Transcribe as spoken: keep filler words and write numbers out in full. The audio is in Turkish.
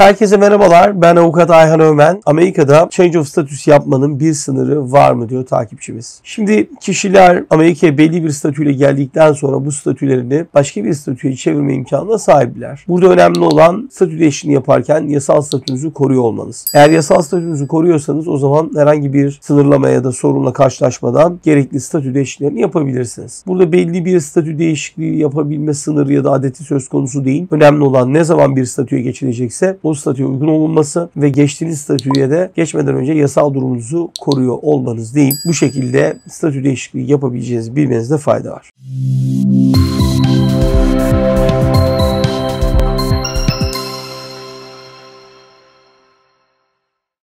Herkese merhabalar. Ben avukat Ayhan Öğmen. Amerika'da Change of Status yapmanın bir sınırı var mı diyor takipçimiz. Şimdi kişiler Amerika'ya belli bir statüyle geldikten sonra bu statülerini başka bir statüye çevirme imkanına sahipler. Burada önemli olan statü değişikliğini yaparken yasal statünüzü koruyor olmanız. Eğer yasal statünüzü koruyorsanız o zaman herhangi bir sınırlamaya ya da sorunla karşılaşmadan gerekli statü değişikliklerini yapabilirsiniz. Burada belli bir statü değişikliği yapabilme sınırı ya da adeti söz konusu değil. Önemli olan ne zaman bir statüye geçilecekse o statüye uygun olunması ve geçtiğiniz statüye de geçmeden önce yasal durumunuzu koruyor olmanız deyip bu şekilde statü değişikliği yapabileceğinizi bilmenizde fayda var.